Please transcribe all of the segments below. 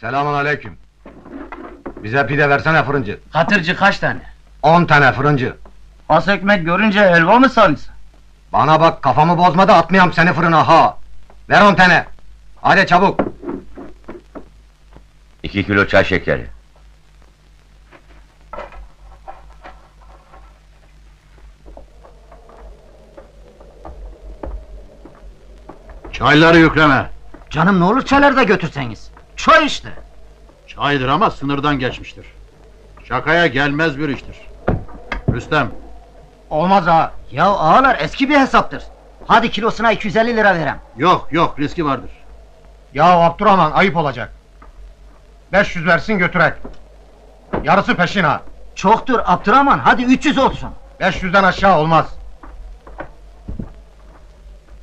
Selamun aleyküm. Bize pide versene fırıncı. Hatırcı kaç tane? 10 tane fırıncı. Az ekmek görünce helva mı sanırsın? Bana bak, kafamı bozma da atmayam seni fırına ha! Ver 10 tane! Hadi çabuk! 2 kilo çay şekeri. Çayları yükleme! Canım ne olur çayları da götürseniz! Çay işte! Çaydır ama sınırdan geçmiştir. Şakaya gelmez bir iştir. Rüstem! Olmaz ağa! Ya ağalar eski bir hesaptır. Hadi kilosuna 250 lira verem. Yok yok, riski vardır. Ya Abdurrahman ayıp olacak. 500 versin götürek. Yarısı peşin ha. Çoktur Abdurrahman, hadi 300 olsun. 500'den aşağı olmaz.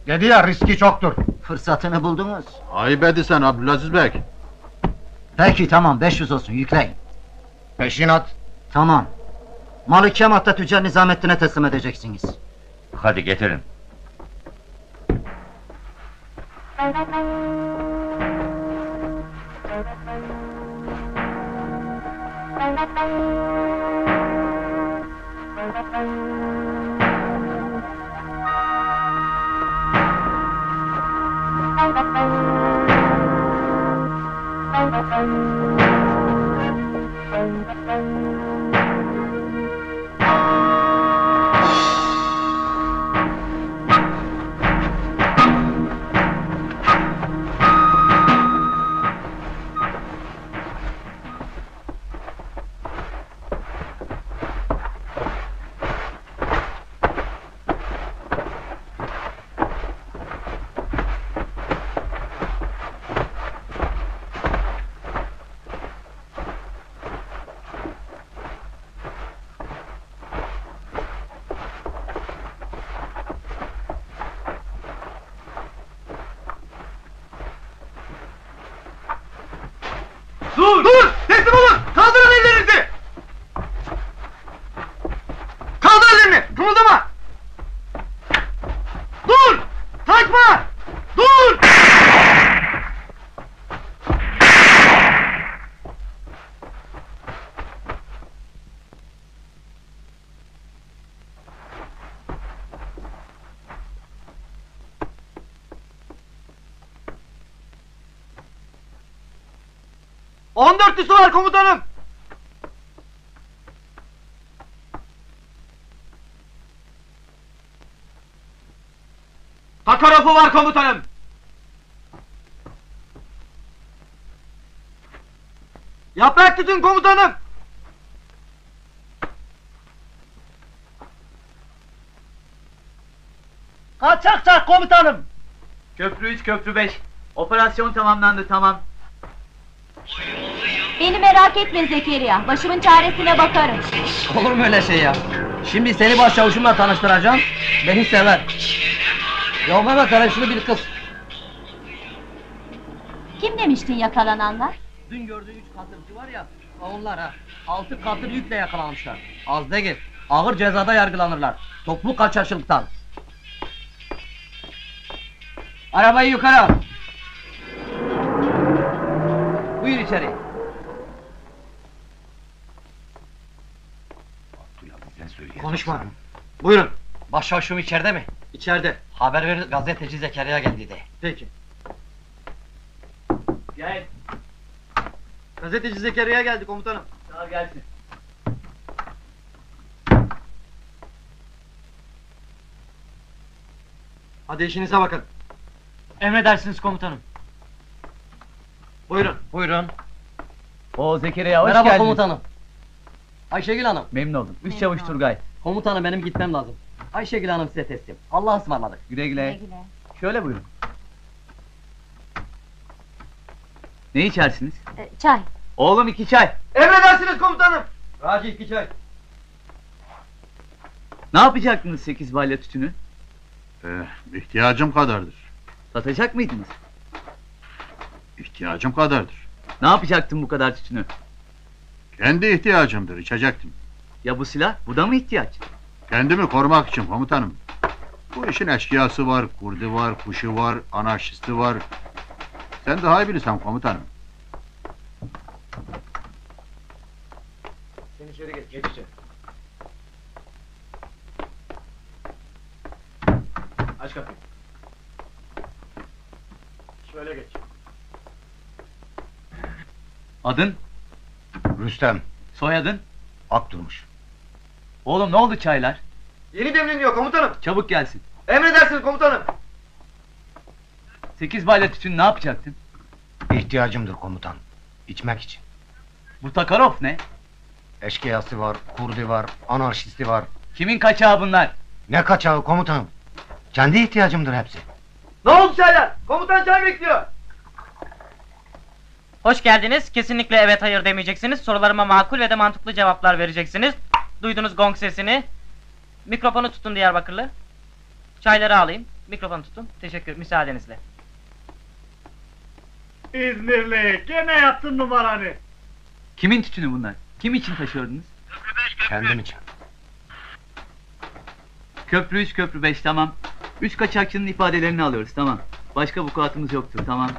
Dedi ya, riski çoktur. Fırsatını buldunuz. Ayıp edisen Abdülaziz Bey. Peki tamam, 500 olsun, yükleyin. Peşinat. Tamam. Malı Kemat'ta tüccar Nizamettin'e teslim edeceksiniz. Hadi getirin. Dörtlüsü var komutanım! Takarofu var komutanım! Yaprak tutun komutanım! Kaçakçak komutanım! Köprü 3, köprü 5. Operasyon tamamlandı, tamam. Beni merak etme Zekeriya, başımın çaresine bakarım. Olur mu öyle şey ya? Şimdi seni başçavuşumla tanıştıracağım, beni sever. Yavma da karışlı bir kız. Kim demiştin yakalananlar? Dün gördüğün 3 katırcı var ya, onlar ha, 6 katır yükle yakalanmışlar. Az değil, ağır cezada yargılanırlar, toplu kaçakçılıktan. Arabayı yukarı al. Buyur içeri. Konuşma. Buyurun. Başçavuşum içeride mi? İçeride. Haber verir, gazeteci Zekeriya geldi de. Peki. Gel. Gazeteci Zekeriya geldi komutanım. Sağ ol, gelsin. Hadi işinize bakın. Emredersiniz komutanım. Buyurun. Buyurun. O Zekeriya hoş geldin. Merhaba komutanım. Ayşegül Hanım. Memnun oldum. Üst çavuş Turgay. Komutanım benim gitmem lazım. Ayşegül Hanım size teslim. Allah'a ısmarladık. Güle güle. Güle güle. Şöyle buyurun. Ne içersiniz? Çay. Oğlum 2 çay. Emredersiniz komutanım. Raci 2 çay. Ne yapacaktınız 8 balya tütünü? İhtiyacım kadardır. Satacak mıydınız? İhtiyacım kadardır. Ne yapacaktın bu kadar tütünü? Kendi ihtiyacımdır, içecektim. Ya bu silah, bu da mı ihtiyaç? Kendimi korumak için komutanım. Bu işin eşkıyası var, kurdu var, kuşu var, anarşisti var. Sen daha iyi bilirsen komutanım. Sen içeri geç, geç içeri. Aç kapıyı. Şöyle geç. Adın? Rüstem. Soyadın? Akdurmuş. Oğlum ne oldu çaylar? Yeni demleniyor komutanım. Çabuk gelsin. Emredersiniz komutanım. 8 baylet için ne yapacaktın? İhtiyacımdır komutan. İçmek için. Bu Takarov ne? Eşkıyası var, kurdi var, anarşisti var. Kimin kaçağı bunlar? Ne kaçağı komutanım? Kendi ihtiyacımdır hepsi. Ne oldu çaylar? Komutan çay bekliyor. Hoş geldiniz. Kesinlikle evet hayır demeyeceksiniz. Sorularıma makul ve de mantıklı cevaplar vereceksiniz. Duydunuz gong sesini. Mikrofonu tutun Diyarbakırlı. Çayları alayım. Mikrofonu tutun. Teşekkür, müsaadenizle. İzmirli, gene yaptın numaranı. Kimin tütünü bunlar? Kim için taşıyordunuz? Köprü 5, köprü 3. Kendim için. Köprü 3, köprü 5, tamam. 3 kaçakçının ifadelerini alıyoruz, tamam. Başka vukuatımız yoktur, tamam.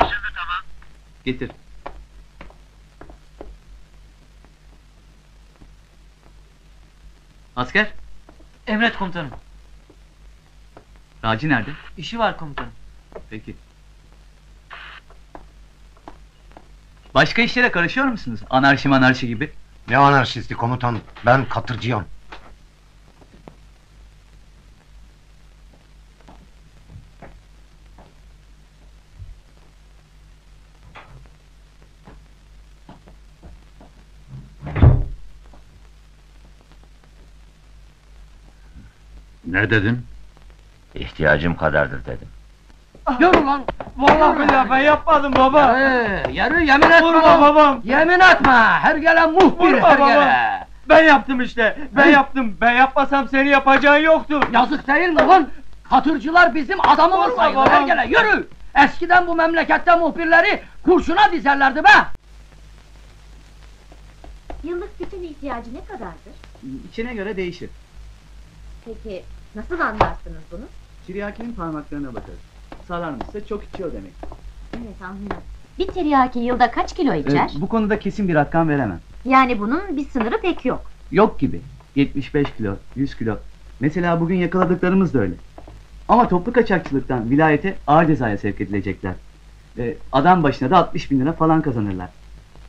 Anlaşıldı, tamam. Getir. Asker. Emret komutanım. Raci nerede? İşi var komutanım. Peki. Başka işlere karışıyor musunuz? Anarşi manarşi gibi. Ne anarşisti komutanım? Ben katırcıyım. Ne dedin? İhtiyacım kadardır dedim. Yürü lan! Vallahi billahi ben yapmadım baba! Yürü, yemin etme! Vurma babam! Yemin etme! Her gelen muhbir, vurma her gelen! Ben yaptım işte! Ben yaptım! Ben yapmasam seni yapacağın yoktu! Yazık değil mi lan? Katırcılar bizim adamımız sayılır, her gelen! Yürü! Eskiden bu memlekette muhbirleri kurşuna dizerlerdi be! Yıllık bütün ihtiyacı ne kadardır? İçine göre değişir. Peki, nasıl anlarsınız bunu? Tiryakinin parmaklarına bakarız. Sararmışsa çok içiyor demek. Evet, anlıyorum. Bir tiryaki yılda kaç kilo içer? Bu konuda kesin bir rakam veremem. Yani bunun bir sınırı pek yok. Yok gibi. 75 kilo, 100 kilo. Mesela bugün yakaladıklarımız da öyle. Ama toplu kaçakçılıktan vilayete ağır cezaya sevk edilecekler. Adam başına da 60.000 lira falan kazanırlar.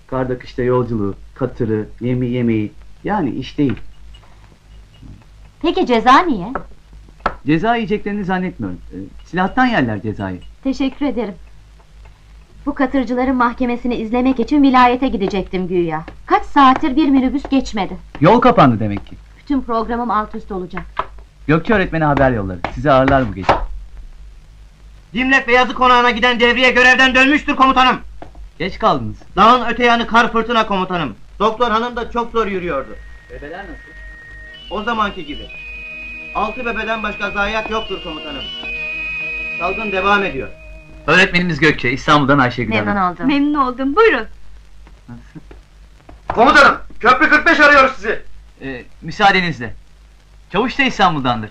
Karda kışta yolculuğu, katırı, yemeği... Yani iş değil. Peki ceza niye? Ceza yiyeceklerini zannetmiyorum. Silahtan yerler cezayı. Teşekkür ederim. Bu katırcıların mahkemesini izlemek için vilayete gidecektim güya. Kaç saattir bir minibüs geçmedi. Yol kapandı demek ki. Bütün programım alt üst olacak. Gökçe öğretmene haber yolladı. Sizi ağırlar bu gece. Dimlek Beyazı Konağı'na giden devriye görevden dönmüştür komutanım. Geç kaldınız. Dağın öte yanı kar fırtına komutanım. Doktor hanım da çok zor yürüyordu. Bebeler nasıl? O zamanki gibi. 6 bebeden başka zayiat yoktur komutanım. Salgın devam ediyor. Öğretmenimiz Gökçe, İstanbul'dan Ayşegül Hanım. Memnun oldum. Memnun oldum, buyurun. Komutanım, köprü 45 arıyoruz sizi. Müsaadenizle. Çavuş da İstanbul'dandır.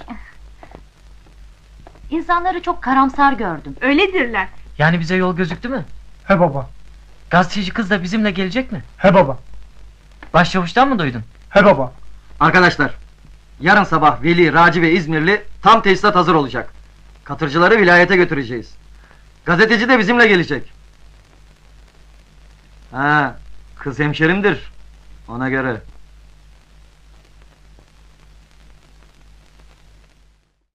İnsanları çok karamsar gördüm. Öyledirler. Yani bize yol gözüktü mü? He baba. Gazeteci kız da bizimle gelecek mi? He baba. Başçavuştan mı duydun? He baba. Arkadaşlar, yarın sabah Veli, Raci ve İzmirli tam tesisat hazır olacak. Katırcıları vilayete götüreceğiz. Gazeteci de bizimle gelecek. Ha, kız hemşerimdir. Ona göre.